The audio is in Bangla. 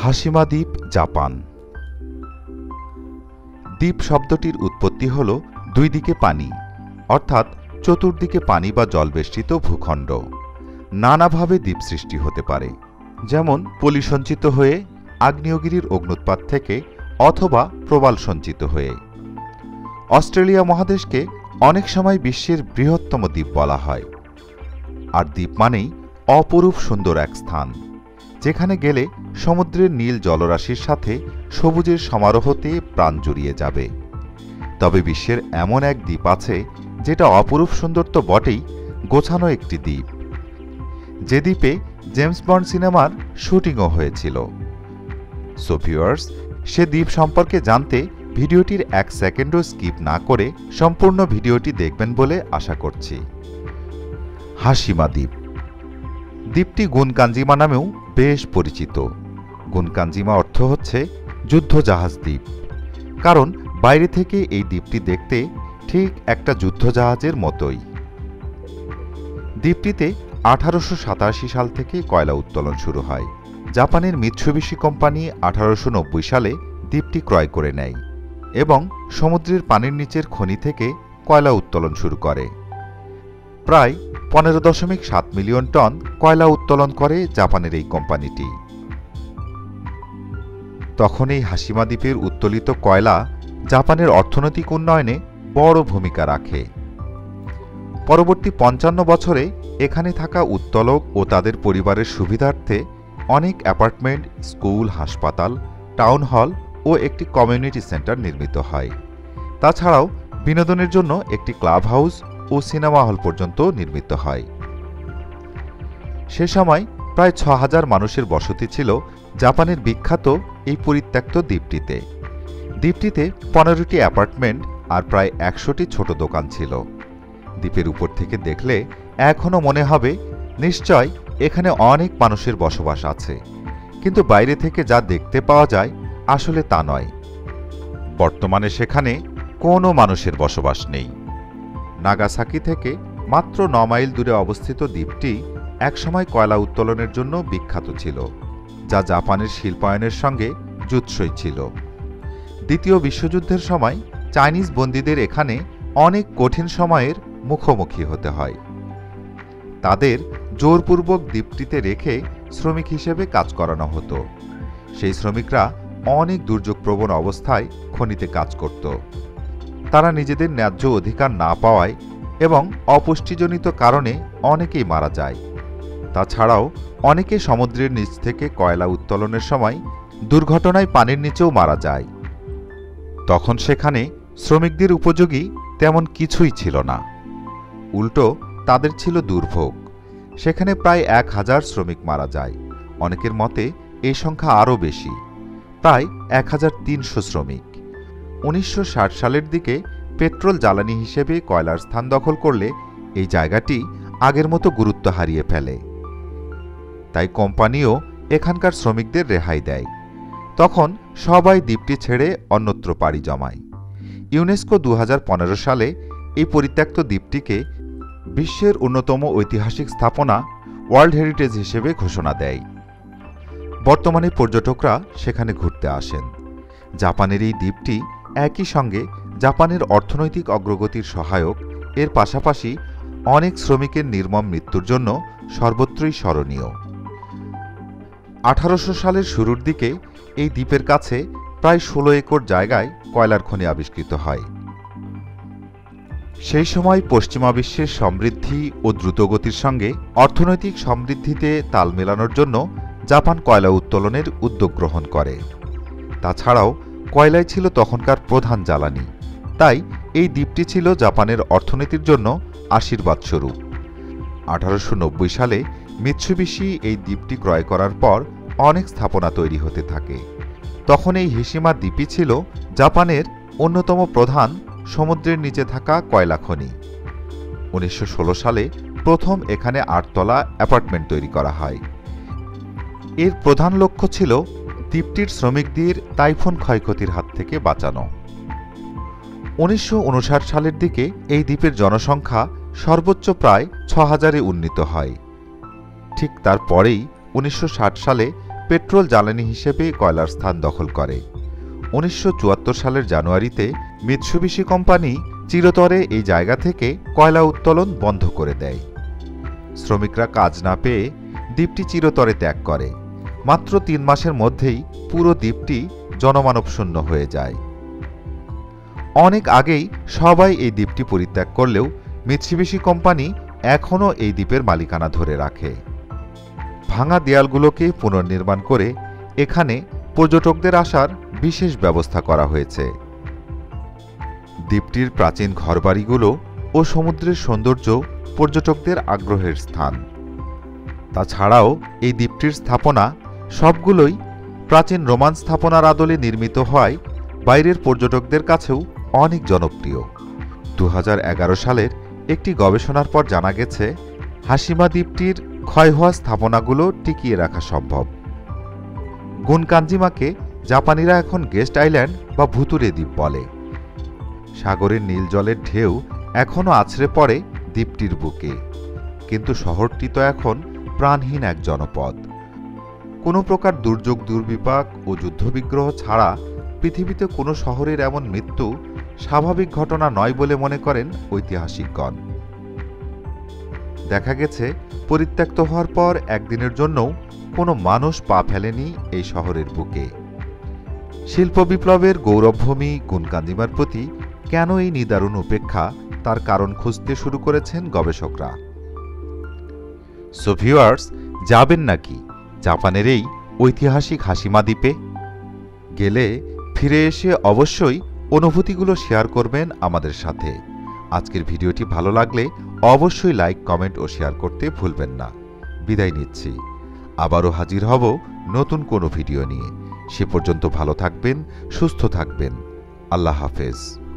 हाशिमा द्वीप जापान। द्वीप शब्दটির उत्पत्ति হলো দুই দিকে পানি অর্থাৎ চতুর্দিকে পানি বা জলবেষ্টিত ভূখণ্ড। নানাভাবে দ্বীপ সৃষ্টি হতে পারে, যেমন পলি সঞ্চিত হয়ে আগ্নেয়গিরির অগ্নুৎপাত থেকে অথবা প্রবাল সঞ্চিত হয়ে। অস্ট্রেলিয়া মহাদেশকে অনেক সময় বিশ্বের বৃহত্তম দ্বীপ বলা হয়। আর দ্বীপ মানেই অপরূপ সুন্দর এক স্থান, যেখানে গেলে সমুদ্রের নীল জলরাশির সাথে সবুজের সমারোহতে প্রাণ জুড়িয়ে যাবে। তবে বিশ্বের এমন এক দ্বীপ আছে যেটা অপরূপ সুন্দর তো বটেই, গোছানো একটি দ্বীপ, যে দ্বীপে জেমস বন্ড সিনেমার শুটিংও হয়েছিল। সো ভিউয়ার্স, সে দ্বীপ সম্পর্কে জানতে ভিডিওটির এক সেকেন্ডও স্কিপ না করে সম্পূর্ণ ভিডিওটি দেখবেন বলে আশা করছি। হাশিমা দ্বীপ। দ্বীপটি গুনকাঞ্জিমা নামেও বেশ পরিচিত। গুনকাঞ্জিমা অর্থ হচ্ছে যুদ্ধজাহাজ দ্বীপ, কারণ বাইরে থেকে এই দ্বীপটি দেখতে ঠিক একটা যুদ্ধজাহাজের মতোই। দ্বীপটিতে 1887 সাল থেকে কয়লা উত্তোলন শুরু হয়। জাপানের মিৎসুবিশি কোম্পানি 1890 সালে দ্বীপটি ক্রয় করে নেয় এবং সমুদ্রের পানির নিচের খনি থেকে কয়লা উত্তোলন শুরু করে। প্রায় 15.7 মিলিয়ন টন কয়লা উত্তোলন করে জাপানের এই কোম্পানিটি। তখন এই হাশিমা দ্বীপের উত্তোলিত কয়লা জাপানের অর্থনৈতিক উন্নয়নে বড় ভূমিকা রাখে। পরবর্তী 55 বছরে এখানে থাকা উত্তোলক ও তাদের পরিবারের সুবিধার্থে অনেক অ্যাপার্টমেন্ট, স্কুল, হাসপাতাল, টাউন হল ও একটি কমিউনিটি সেন্টার নির্মিত হয়। তাছাড়াও বিনোদনের জন্য একটি ক্লাব হাউস ও সিনেমা হল পর্যন্ত নির্মিত হয়। সে সময় প্রায় 6000 মানুষের বসতি ছিল জাপানের বিখ্যাত এই পরিত্যক্ত দ্বীপটিতে। দ্বীপটিতে 15টি অ্যাপার্টমেন্ট আর প্রায় 100টি ছোট দোকান ছিল। দ্বীপের উপর থেকে দেখলে এখনও মনে হবে নিশ্চয় এখানে অনেক মানুষের বসবাস আছে, কিন্তু বাইরে থেকে যা দেখতে পাওয়া যায় আসলে তা নয়। বর্তমানে সেখানে কোনো মানুষের বসবাস নেই। নাগাসাকি থেকে মাত্র 9 মাইল দূরে অবস্থিত দ্বীপটি একসময় কয়লা উত্তোলনের জন্য বিখ্যাত ছিল, যা জাপানের শিল্পায়নের সঙ্গে যুৎসই ছিল। দ্বিতীয় বিশ্বযুদ্ধের সময় চাইনিজ বন্দীদের এখানে অনেক কঠিন সময়ের মুখোমুখি হতে হয়। তাদের জোরপূর্বক দ্বীপটিতে রেখে শ্রমিক হিসেবে কাজ করানো হতো। সেই শ্রমিকরা অনেক দুর্যোগপ্রবণ অবস্থায় খনিতে কাজ করত। তারা নিজেদের ন্যায্য অধিকার না পাওয়ায় এবং অপুষ্টিজনিত কারণে অনেকেই মারা যায়। তাছাড়াও অনেকে সমুদ্রের নিচ থেকে কয়লা উত্তোলনের সময় দুর্ঘটনায় পানির নিচেও মারা যায়। তখন সেখানে শ্রমিকদের উপযোগী তেমন কিছুই ছিল না, উল্টো তাদের ছিল দুর্ভোগ। সেখানে প্রায় 1000 শ্রমিক মারা যায়, অনেকের মতে এই সংখ্যা আরও বেশি, প্রায় 1300 শ্রমিক। 1960 সালের দিকে পেট্রোল জ্বালানি হিসেবে কয়লার স্থান দখল করলে এই জায়গাটি আগের মতো গুরুত্ব হারিয়ে ফেলে। তাই কোম্পানিও এখানকার শ্রমিকদের রেহাই দেয়। তখন সবাই দ্বীপটি ছেড়ে অন্যত্র পাড়ি জমায়। ইউনেস্কো 2015 সালে এই পরিত্যক্ত দ্বীপটিকে বিশ্বের অন্যতম ঐতিহাসিক স্থাপনা, ওয়ার্ল্ড হেরিটেজ হিসেবে ঘোষণা দেয়। বর্তমানে পর্যটকরা সেখানে ঘুরতে আসেন। জাপানের এই দ্বীপটি একই সঙ্গে জাপানের অর্থনৈতিক অগ্রগতির সহায়ক, এর পাশাপাশি অনেক শ্রমিকের নির্মম মৃত্যুর জন্য সর্বত্রই স্মরণীয়। 1800 সালের শুরুর দিকে এই দ্বীপের কাছে প্রায় 16 একর জায়গায় কয়লার খনি আবিষ্কৃত হয়। সেই সময় পশ্চিমা বিশ্বের সমৃদ্ধি ও দ্রুতগতির সঙ্গে অর্থনৈতিক সমৃদ্ধিতে তাল মেলানোর জন্য জাপান কয়লা উত্তোলনের উদ্যোগ গ্রহণ করে। তাছাড়াও কয়লাই ছিল তখনকার প্রধান জ্বালানি, তাই এই দ্বীপটি ছিল জাপানের অর্থনীতির জন্য আশীর্বাদ স্বরূপ। 1890 সালে মিৎসুবিশি এই দ্বীপটি ক্রয় করার পর অনেক স্থাপনা তৈরি হতে থাকে। তখন এই হাশিমা দ্বীপই ছিল জাপানের অন্যতম প্রধান সমুদ্রের নিচে থাকা কয়লা খনি। 1916 সালে প্রথম এখানে 8 তলা অ্যাপার্টমেন্ট তৈরি করা হয়। এর প্রধান লক্ষ্য ছিল দ্বীপটির শ্রমিকদের টাইফুন ক্ষয়ক্ষতির হাত থেকে বাঁচানো। 1959 সালের দিকে এই দ্বীপের জনসংখ্যা সর্বোচ্চ প্রায় 6000-এ উন্নীত হয়। ঠিক তার পরেই ১৯৬০ সালে পেট্রোল জ্বালানি হিসেবে কয়লার স্থান দখল করে। ১৯৭৪ সালের জানুয়ারিতে মিৎসুবিশি কোম্পানি চিরতরে এই জায়গা থেকে কয়লা উত্তোলন বন্ধ করে দেয়। শ্রমিকরা কাজ না পেয়ে দ্বীপটি চিরতরে ত্যাগ করে। মাত্র ৩ মাসের মধ্যেই পুরো দ্বীপটি জনমানবশূন্য হয়ে যায়। অনেক আগেই সবাই এই দ্বীপটি পরিত্যাগ করলেও মিৎসুবিশি কোম্পানি এখনও এই দ্বীপের মালিকানা ধরে রাখে। ভাঙা দেয়ালগুলোকে পুনর্নির্মাণ করে এখানে পর্যটকদের আসার বিশেষ ব্যবস্থা করা হয়েছে। দ্বীপটির প্রাচীন ঘরবাড়িগুলো ও সমুদ্রের সৌন্দর্য পর্যটকদের আগ্রহের স্থান। তাছাড়াও এই দ্বীপটির স্থাপনা সবগুলোই প্রাচীন রোমান স্থাপনার আদলে নির্মিত হয়, বাইরের পর্যটকদের কাছেও অনেক জনপ্রিয়। ২০১১ সালের একটি গবেষণার পর জানা গেছে হাসিমা দ্বীপটির ক্ষয় হওয়া স্থাপনাগুলো টিকিয়ে রাখা সম্ভব। গুনকাঞ্জিমাকে জাপানিরা এখন গেস্ট আইল্যান্ড বা ভুতুরে দ্বীপ বলে। সাগরের নীল জলের ঢেউ এখনও আছড়ে পড়ে দ্বীপটির বুকে, কিন্তু শহরটি তো এখন প্রাণহীন এক জনপদ। কোনো প্রকার দুর্যোগ, দুর্বিপাক ও যুদ্ধবিগ্রহ ছাড়া পৃথিবীতে কোনো শহরের এমন মৃত্যু স্বাভাবিক ঘটনা নয় বলে মনে করেন ঐতিহাসিকগণ। দেখা গেছে পরিত্যক্ত হওয়ার পর একদিনের জন্যও কোনো মানুষ পা ফেলেনি এই শহরের বুকে। শিল্প বিপ্লবের গৌরবভূমি গুনকাঞ্জিমার প্রতি কেন এই নিদারুণ উপেক্ষা, তার কারণ খুঁজতে শুরু করেছেন গবেষকরা। সো ভিউয়ার্স, যাবেন নাকি জাপানের এই ঐতিহাসিক হাসিমা দ্বীপে? গেলে ফিরে এসে অবশ্যই অনুভূতিগুলো শেয়ার করবেন আমাদের সাথে। আজকের ভিডিওটি ভালো লাগলে অবশ্যই লাইক, কমেন্ট ও শেয়ার করতে ভুলবেন না। বিদায় নিচ্ছি, আবারও হাজির হব নতুন কোনো ভিডিও নিয়ে। সে পর্যন্ত ভালো থাকবেন, সুস্থ থাকবেন। আল্লাহ হাফেজ।